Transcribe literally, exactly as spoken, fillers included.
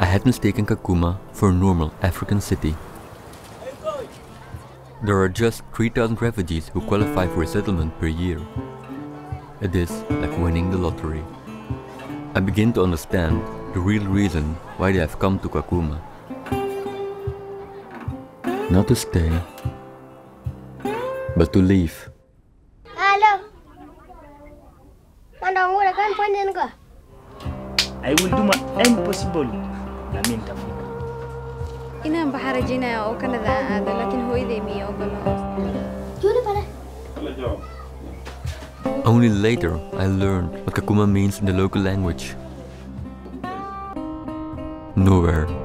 I had mistaken Kakuma for a normal African city. There are just three thousand refugees who qualify for resettlement per year. It is like winning the lottery. I begin to understand the real reason why they have come to Kakuma. Not to stay, but to leave. Hello. I can't find anyone. I will do my impossible. I mean, I'm Baharajina or Canada, and I can hold me over. Only later I learned what Kakuma means in the local language. Nowhere.